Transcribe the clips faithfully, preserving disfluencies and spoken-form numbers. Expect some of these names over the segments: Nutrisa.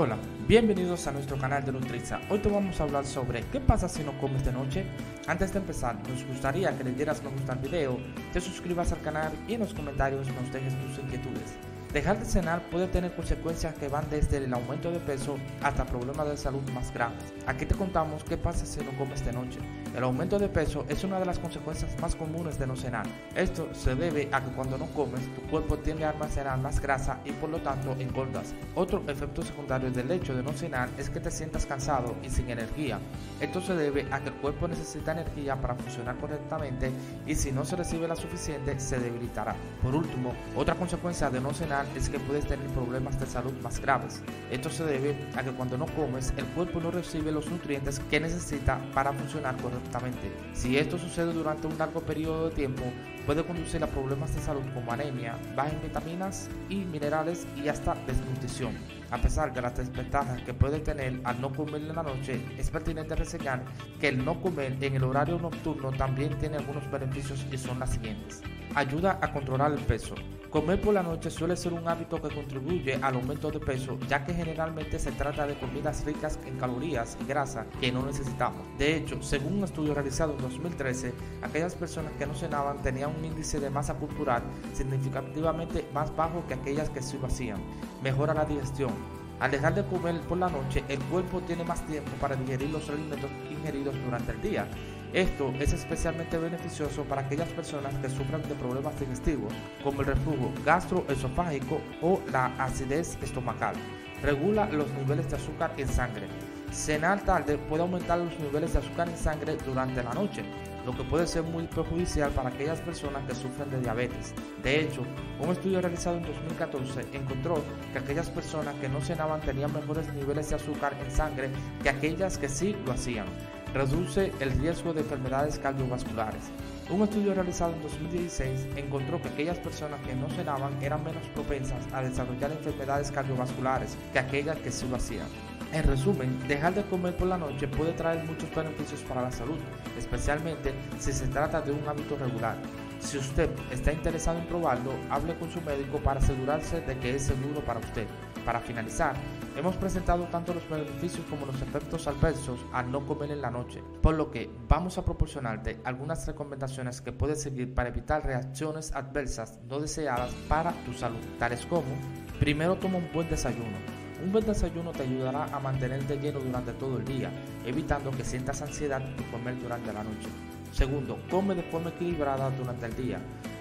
Hola, bienvenidos a nuestro canal de Nutrisa. Hoy te vamos a hablar sobre qué pasa si no comes de noche. Antes de empezar, nos gustaría que le dieras me gusta al video, te suscribas al canal y en los comentarios nos dejes tus inquietudes. Dejar de cenar puede tener consecuencias que van desde el aumento de peso hasta problemas de salud más graves. Aquí te contamos qué pasa si no comes de noche. El aumento de peso es una de las consecuencias más comunes de no cenar. Esto se debe a que cuando no comes, tu cuerpo tiende a almacenar más grasa y por lo tanto engordas. Otro efecto secundario del hecho de no cenar es que te sientas cansado y sin energía. Esto se debe a que el cuerpo necesita energía para funcionar correctamente y si no se recibe la suficiente, se debilitará. Por último, otra consecuencia de no cenar es que puedes tener problemas de salud más graves. Esto se debe a que cuando no comes, el cuerpo no recibe los nutrientes que necesita para funcionar correctamente. Si esto sucede durante un largo periodo de tiempo, puede conducir a problemas de salud como anemia, baja en vitaminas y minerales y hasta desnutrición. A pesar de las desventajas que puede tener al no comer en la noche, es pertinente reseñar que el no comer en el horario nocturno también tiene algunos beneficios y son las siguientes. Ayuda a controlar el peso. Comer por la noche suele ser un hábito que contribuye al aumento de peso, ya que generalmente se trata de comidas ricas en calorías y grasa que no necesitamos. De hecho, según un estudio realizado en dos mil trece, aquellas personas que no cenaban tenían un índice de masa corporal significativamente más bajo que aquellas que sí lo hacían. Mejora la digestión. Al dejar de comer por la noche, el cuerpo tiene más tiempo para digerir los alimentos ingeridos durante el día. Esto es especialmente beneficioso para aquellas personas que sufran de problemas digestivos, como el reflujo gastroesofágico o la acidez estomacal. Regula los niveles de azúcar en sangre. Cenar tarde puede aumentar los niveles de azúcar en sangre durante la noche, lo que puede ser muy perjudicial para aquellas personas que sufren de diabetes. De hecho, un estudio realizado en dos mil catorce encontró que aquellas personas que no cenaban tenían mejores niveles de azúcar en sangre que aquellas que sí lo hacían. Reduce el riesgo de enfermedades cardiovasculares. Un estudio realizado en dos mil dieciséis encontró que aquellas personas que no cenaban eran menos propensas a desarrollar enfermedades cardiovasculares que aquellas que sí lo hacían. En resumen, dejar de comer por la noche puede traer muchos beneficios para la salud, especialmente si se trata de un hábito regular. Si usted está interesado en probarlo, hable con su médico para asegurarse de que es seguro para usted. Para finalizar, hemos presentado tanto los beneficios como los efectos adversos al no comer en la noche, por lo que vamos a proporcionarte algunas recomendaciones que puedes seguir para evitar reacciones adversas no deseadas para tu salud, tales como: primero, toma un buen desayuno. Un buen desayuno te ayudará a mantenerte lleno durante todo el día, evitando que sientas ansiedad por comer durante la noche. Segundo, come de forma equilibrada durante el día.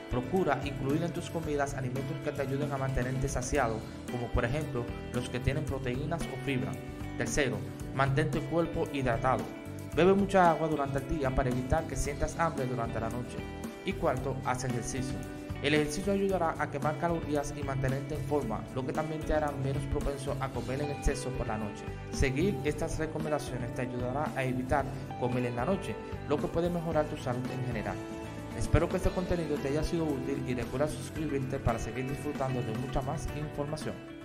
Procura incluir en tus comidas alimentos que te ayuden a mantenerte saciado, como por ejemplo los que tienen proteínas o fibra. Tercero, mantén tu cuerpo hidratado. Bebe mucha agua durante el día para evitar que sientas hambre durante la noche. Y cuarto, haz ejercicio. El ejercicio ayudará a quemar calorías y mantenerte en forma, lo que también te hará menos propenso a comer en exceso por la noche. Seguir estas recomendaciones te ayudará a evitar comer en la noche, lo que puede mejorar tu salud en general. Espero que este contenido te haya sido útil y recuerda suscribirte para seguir disfrutando de mucha más información.